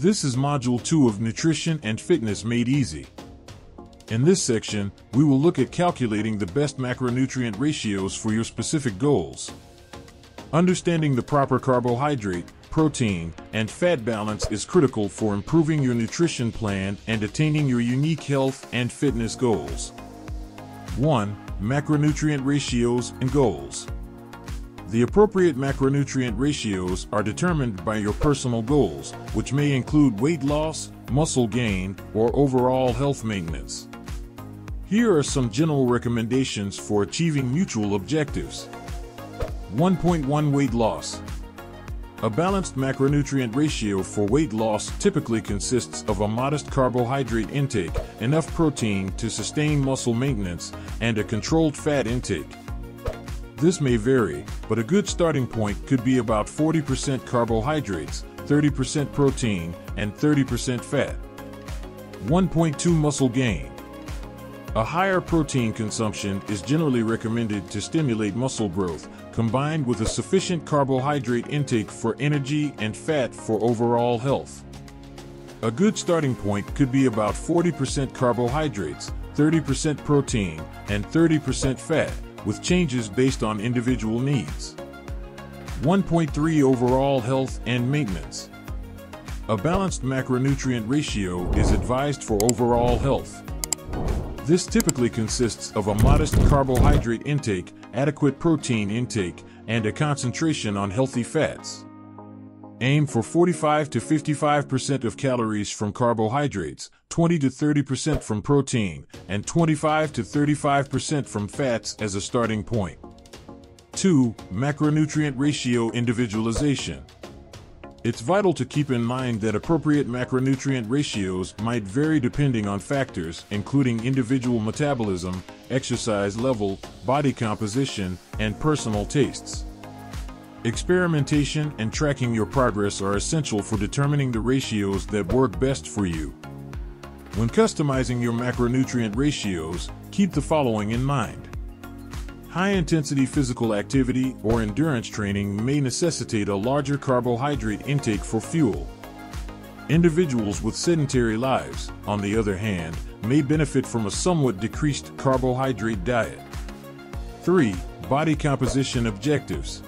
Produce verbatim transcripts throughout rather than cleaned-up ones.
This is Module two of Nutrition and Fitness Made Easy. In this section, we will look at calculating the best macronutrient ratios for your specific goals. Understanding the proper carbohydrate, protein, and fat balance is critical for improving your nutrition plan and attaining your unique health and fitness goals. one. Macronutrient ratios and goals. The appropriate macronutrient ratios are determined by your personal goals, which may include weight loss, muscle gain, or overall health maintenance. Here are some general recommendations for achieving mutual objectives. one point one Weight loss. A balanced macronutrient ratio for weight loss typically consists of a modest carbohydrate intake, enough protein to sustain muscle maintenance, and a controlled fat intake. This may vary, but a good starting point could be about forty percent carbohydrates, thirty percent protein, and thirty percent fat. one point two Muscle gain. A higher protein consumption is generally recommended to stimulate muscle growth, combined with a sufficient carbohydrate intake for energy and fat for overall health. A good starting point could be about forty percent carbohydrates, thirty percent protein, and thirty percent fat, with changes based on individual needs. one point three Overall health and maintenance. A balanced macronutrient ratio is advised for overall health. This typically consists of a modest carbohydrate intake, adequate protein intake, and a concentration on healthy fats. Aim for forty-five to fifty-five percent of calories from carbohydrates, twenty to thirty percent from protein, and twenty-five to thirty-five percent from fats as a starting point. two. Macronutrient ratio individualization. It's vital to keep in mind that appropriate macronutrient ratios might vary depending on factors including individual metabolism, exercise level, body composition, and personal tastes. Experimentation and tracking your progress are essential for determining the ratios that work best for you. When customizing your macronutrient ratios, keep the following in mind. High-intensity physical activity or endurance training may necessitate a larger carbohydrate intake for fuel. Individuals with sedentary lives, on the other hand, may benefit from a somewhat decreased carbohydrate diet. three. Body composition objectives.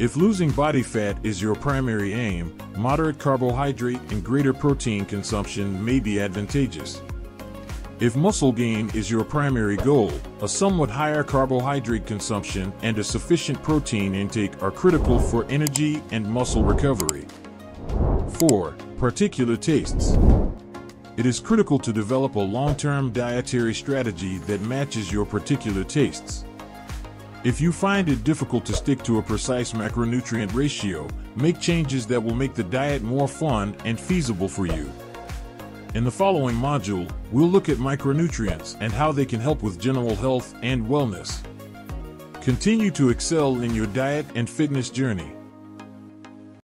If losing body fat is your primary aim, moderate carbohydrate and greater protein consumption may be advantageous. If muscle gain is your primary goal, a somewhat higher carbohydrate consumption and a sufficient protein intake are critical for energy and muscle recovery. four. Particular tastes. It is critical to develop a long-term dietary strategy that matches your particular tastes. If you find it difficult to stick to a precise macronutrient ratio, make changes that will make the diet more fun and feasible for you. In the following module, we'll look at micronutrients and how they can help with general health and wellness. Continue to excel in your diet and fitness journey.